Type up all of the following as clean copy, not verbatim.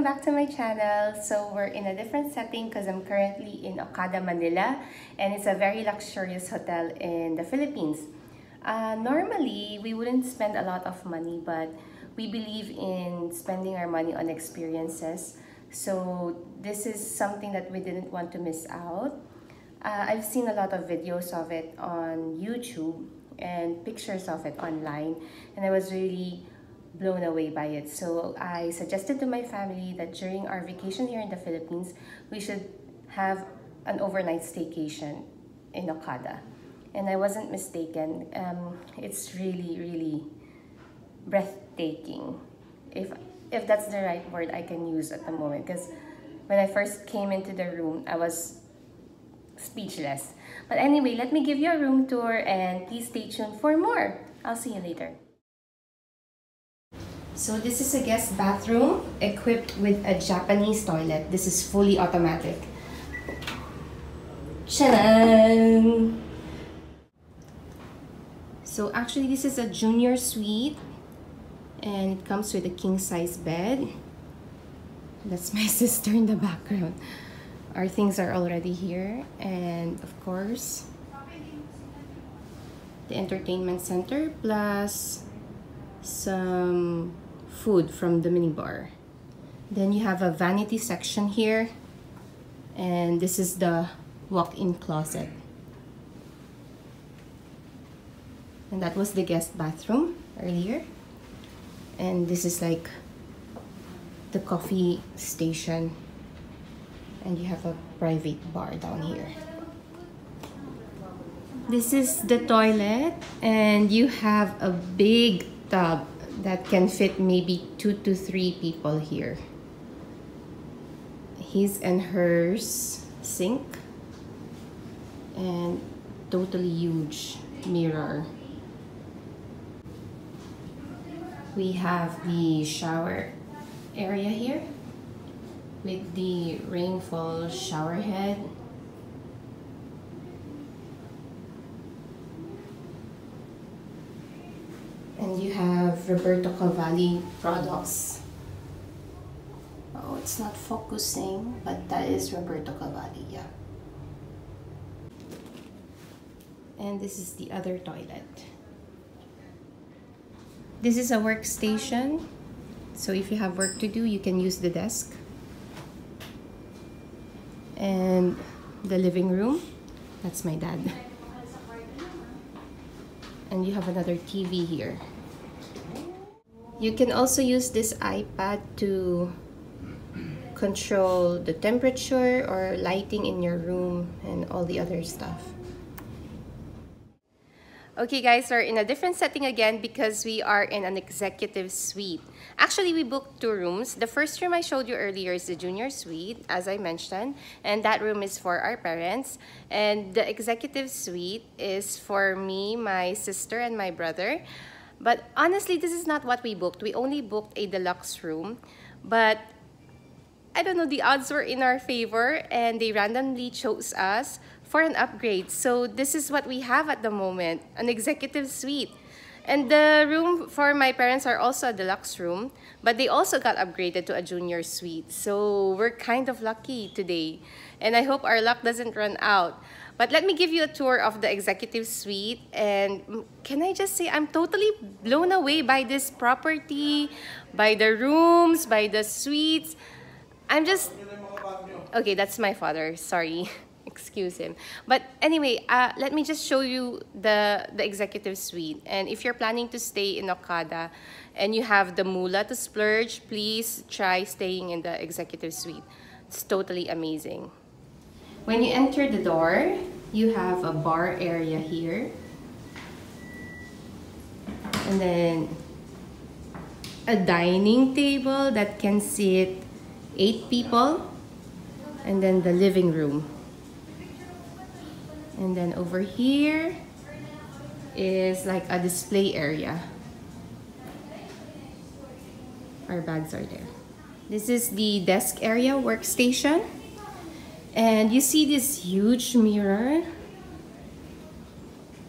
welcome back to my channel. So we're in a different setting because I'm currently in Okada, Manila, and it's a very luxurious hotel in the Philippines. Normally, we wouldn't spend a lot of money, but we believe in spending our money on experiences. So this is something that we didn't want to miss out. I've seen a lot of videos of it on YouTube and pictures of it online, and I was really blown away by it. So I suggested to my family that during our vacation here in the Philippines, we should have an overnight staycation in Okada. And I wasn't mistaken. It's really, really breathtaking. If that's the right word I can use at the moment, because when I first came into the room, I was speechless. But anyway, let me give you a room tour, and please stay tuned for more. I'll see you later. So this is a guest bathroom equipped with a Japanese toilet. This is fully automatic. Ta-da! So actually this is a junior suite, and it comes with a king-size bed. That's my sister in the background. Our things are already here, and of course the entertainment center plus some food from the minibar. Then you have a vanity section here, and this is the walk-in closet. And that was the guest bathroom earlier, and this is like the coffee station, and you have a private bar down here. This is the toilet, and you have a big tub that can fit maybe 2 to 3 people here. His and hers sink, and totally huge mirror. We have the shower area here with the rainfall shower head. And you have Roberto Cavalli products. Oh, it's not focusing, but that is Roberto Cavalli, yeah. And this is the other toilet. This is a workstation, so if you have work to do, you can use the desk. And the living room, that's my dad. And you have another TV here. You can also use this iPad to control the temperature or lighting in your room and all the other stuff. Okay guys, we're in a different setting again because we are in an executive suite. Actually, we booked 2 rooms. The first room I showed you earlier is the junior suite, as I mentioned, and that room is for our parents. And the executive suite is for me, my sister, and my brother. But honestly, this is not what we booked. We only booked a deluxe room, but I don't know, the odds were in our favor and they randomly chose us for an upgrade. So this is what we have at the moment, an executive suite. And the room for my parents are also a deluxe room, but they also got upgraded to a junior suite. So we're kind of lucky today. And I hope our luck doesn't run out. But let me give you a tour of the executive suite. And can I just say, I'm totally blown away by this property, by the rooms, by the suites. I'm just... Okay, that's my father, sorry. Excuse him. But anyway, let me just show you the executive suite. And if you're planning to stay in Okada and you have the moolah to splurge, please try staying in the executive suite. It's totally amazing. When you enter the door, you have a bar area here. And then a dining table that can seat 8 people. And then the living room. And then over here is like a display area. Our bags are there. This is the desk area, workstation. And you see this huge mirror.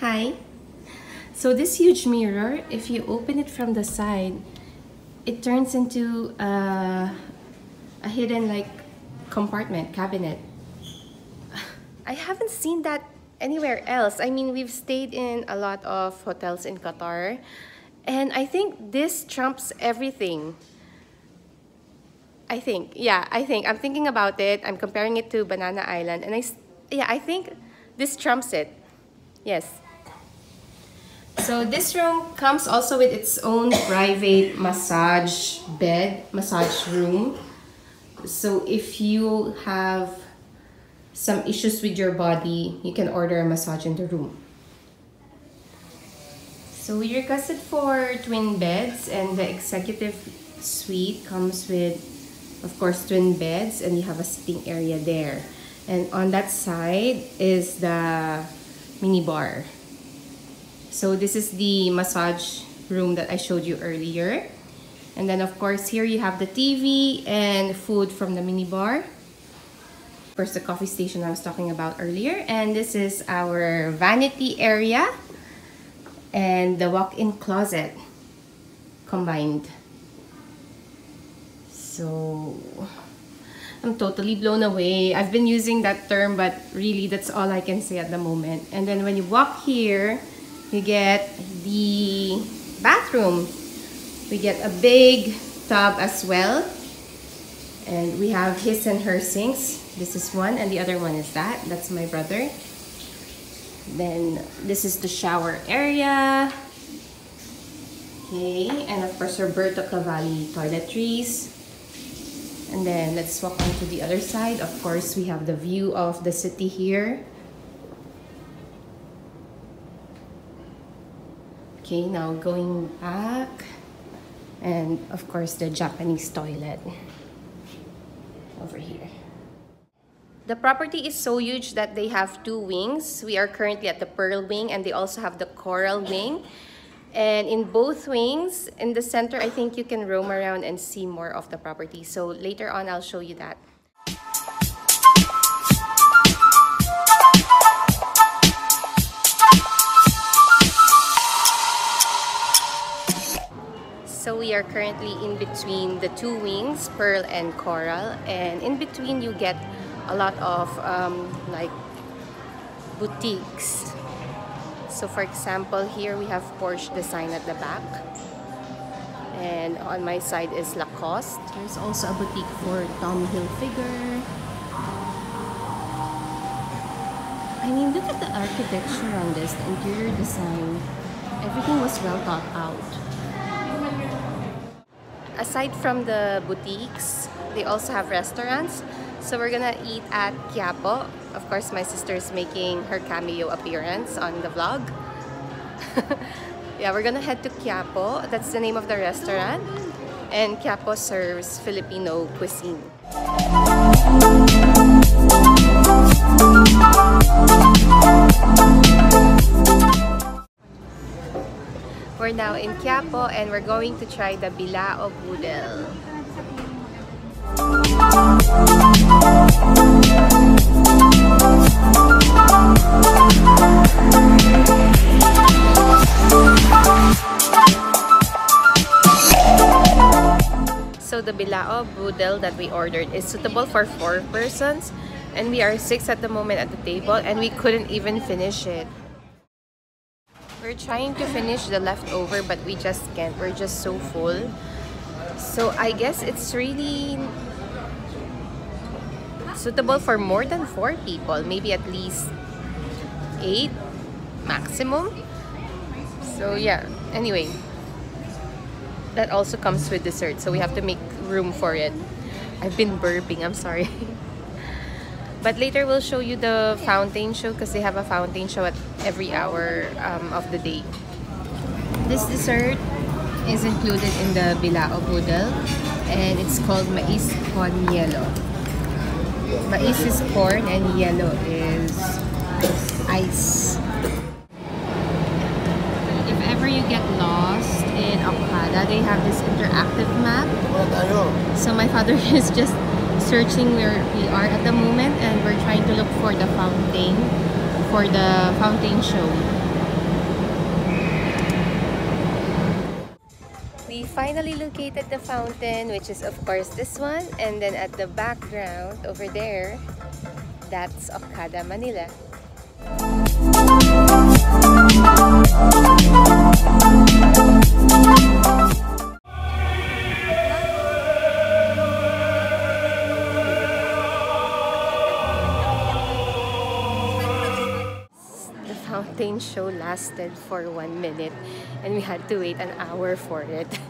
Hi. So this huge mirror, if you open it from the side, it turns into a hidden like compartment, cabinet. I haven't seen that anywhere else. I mean, we've stayed in a lot of hotels in Qatar, and I think this trumps everything. I think, yeah, I'm thinking about it. I'm comparing it to Banana Island, and I think this trumps it. Yes. So this room comes also with its own private massage bed, massage room. So if you have some issues with your body, you can order a massage in the room. So we requested for twin beds, and the executive suite comes with, of course, twin beds, and you have a sitting area there. And on that side is the minibar. So this is the massage room that I showed you earlier. And then of course here you have the TV and food from the minibar. First, the coffee station I was talking about earlier. And this is our vanity area and the walk-in closet combined. So I'm totally blown away. I've been using that term, but really that's all I can say at the moment. And then when you walk here, you get the bathroom. We get a big tub as well. And we have his and her sinks. This is one, and the other one is that. That's my brother. Then this is the shower area. Okay, and of course Roberto Cavalli toiletries. And then let's walk on to the other side. Of course, we have the view of the city here. Okay, now going back, and of course the Japanese toilet over here. The property is so huge that they have two wings. We are currently at the Pearl wing, and they also have the Coral wing. And in both wings, in the center, I think you can roam around and see more of the property. So later on, I'll show you that. So we are currently in between the two wings, Pearl and Coral, and in between you get a lot of like boutiques. So for example, here we have Porsche design at the back, and on my side is Lacoste. There's also a boutique for Tom Hilfiger. I mean, look at the architecture on this, the interior design. Everything was well thought out. Aside from the boutiques, they also have restaurants. So we're gonna eat at Quiapo. Of course, my sister's making her cameo appearance on the vlog. Yeah, we're gonna head to Quiapo. That's the name of the restaurant. And Quiapo serves Filipino cuisine. We're now in Quiapo, and we're going to try the Bilao Boodle. So the Bilao Boodle that we ordered is suitable for 4 persons, and we are 6 at the moment at the table, and we couldn't even finish it. We're trying to finish the leftover, but we just can't. We're just so full. So I guess it's really suitable for more than 4 people. Maybe at least 8 maximum. So yeah, anyway. That also comes with dessert, so we have to make room for it. I've been burping, I'm sorry. But later we'll show you the fountain show, because they have a fountain show at every hour of the day. This dessert is included in the Bilao Boodle, and it's called mais con hielo. Mais is corn and hielo is ice. If ever you get lost in Okada, they have this interactive map. So my father is just searching where we are at the moment, and we're trying to look for the fountain for the fountain show. We finally located the fountain, which is of course this one, and then at the background over there, that's Okada Manila. The fountain show lasted for 1 minute and we had to wait an hour for it.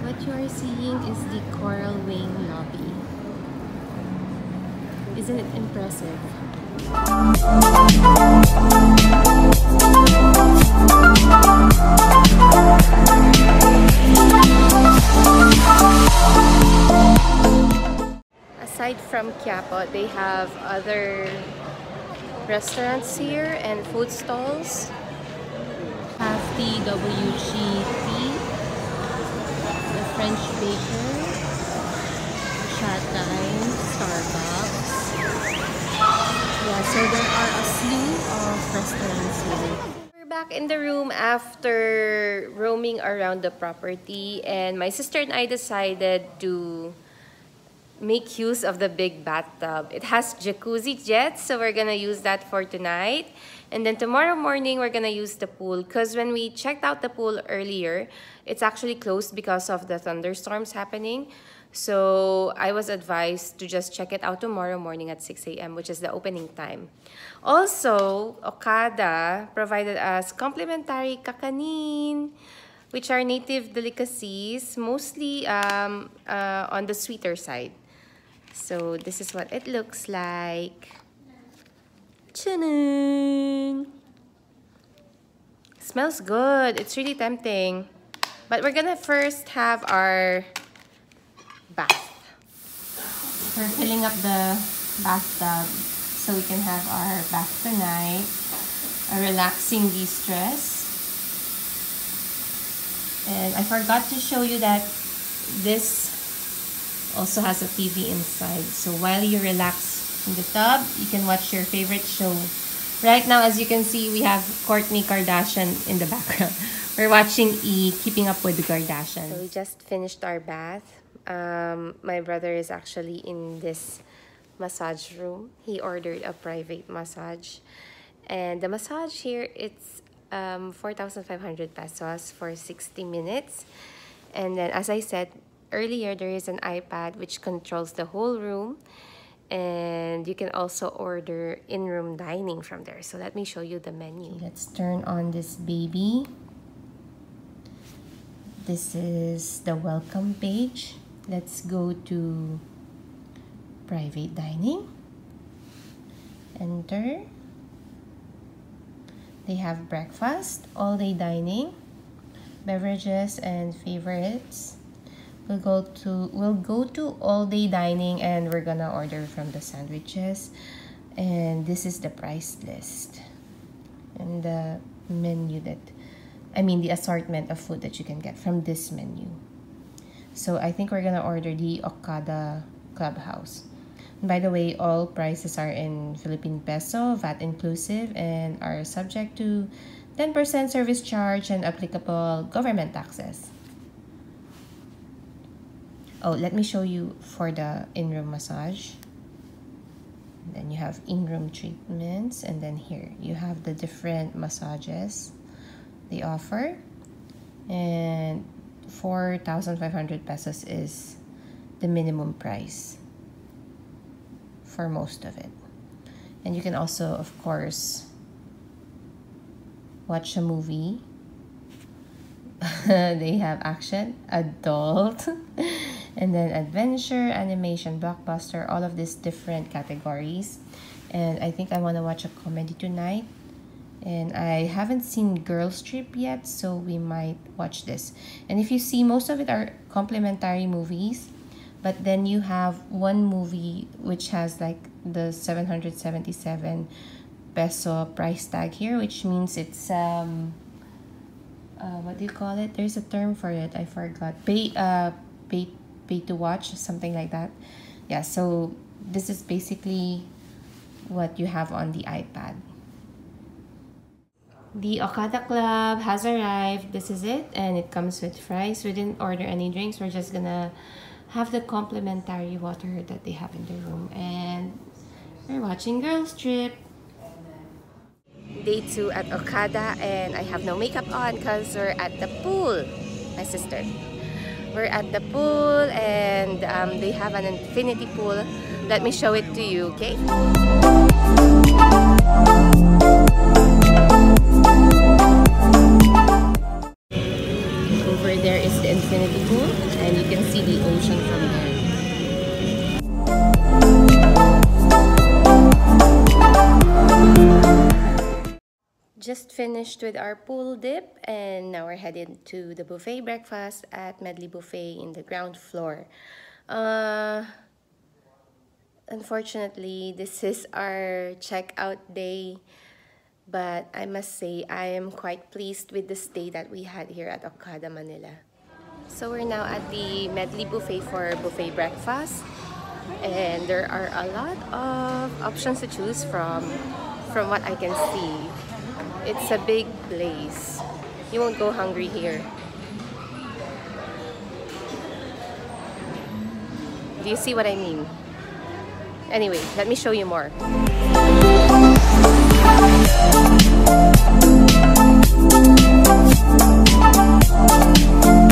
What you are seeing is the Coral Wing lobby. Isn't it impressive? Aside from Quiapo, they have other restaurants here and food stalls. Have TWG tea, the French Baker, Chateau, Starbucks. Yeah, so there are a slew of restaurants here. We're back in the room after roaming around the property, and my sister and I decided to make use of the big bathtub. It has jacuzzi jets, so we're gonna use that for tonight. And then tomorrow morning, we're gonna use the pool, because when we checked out the pool earlier, it's actually closed because of the thunderstorms happening. So I was advised to just check it out tomorrow morning at 6 AM, which is the opening time. Also, Okada provided us complimentary kakanin, which are native delicacies, mostly on the sweeter side. So this is what it looks like. Cha-da! Smells good. It's really tempting. But we're gonna first have our bath. We're filling up the bathtub so we can have our bath tonight. A relaxing de-stress. And I forgot to show you that this also has a TV inside. So while you relax in the tub, you can watch your favorite show. Right now, as you can see, we have Kourtney Kardashian in the background. We're watching Keeping Up with the Kardashians. So we just finished our bath. My brother is actually in this massage room. He ordered a private massage. And the massage here, it's 4,500 pesos for 60 minutes. And then, as I said earlier, there is an iPad which controls the whole room. And you can also order in-room dining from there. So let me show you the menu. Let's turn on this baby. This is the welcome page. Let's go to private dining. Enter. They have breakfast, all-day dining, beverages, and favorites. We'll go to all-day dining, and we're gonna order from the sandwiches. And this is the price list and the menu the assortment of food that you can get from this menu. So I think we're gonna order the Okada Clubhouse. And by the way, all prices are in Philippine peso, VAT inclusive, and are subject to 10% service charge and applicable government taxes. Oh, let me show you for the in-room massage. And then you have in-room treatments, and then here you have the different massages they offer. And 4,500 pesos is the minimum price for most of it. And you can also, of course, watch a movie. They have action, adult, and then adventure, animation, blockbuster, all of these different categories. And I think I want to watch a comedy tonight. And I haven't seen Girls Trip yet, so we might watch this. And if you see, most of it are complimentary movies. But then you have one movie which has like the 777 peso price tag here, which means it's what do you call it? There's a term for it. I forgot. Pay to watch, something like that. Yeah, so this is basically what you have on the iPad. The Okada Club has arrived. This is it, and it comes with fries. We didn't order any drinks. We're just gonna have the complimentary water that they have in the room, and we're watching Girls Trip. Day 2 at Okada, and I have no makeup on because we're at the pool. My sister. We're at the pool, and they have an infinity pool. Let me show it to you, okay? Over there is the infinity pool, and you can see the ocean from there. Just finished with our pool dip, and now we're headed to the buffet breakfast at Medley Buffet in the ground floor. Unfortunately, this is our checkout day, but I must say I am quite pleased with the stay that we had here at Okada Manila. So we're now at the Medley Buffet for buffet breakfast, and there are a lot of options to choose from what I can see. It's a big place. You won't go hungry here. Do you see what I mean? Anyway, let me show you more.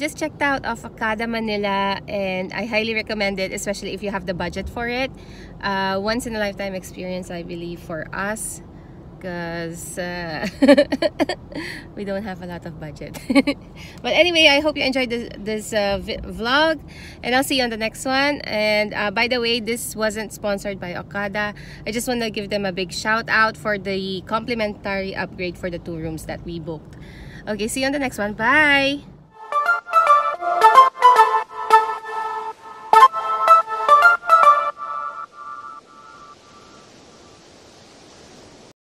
Just checked out of Okada Manila, and I highly recommend it, especially if you have the budget for it. Once in a lifetime experience, I believe, for us, because we don't have a lot of budget. But anyway, I hope you enjoyed this vlog, and I'll see you on the next one. And by the way, this wasn't sponsored by Okada. I just want to give them a big shout out for the complimentary upgrade for the 2 rooms that we booked. Okay, see you on the next one. Bye.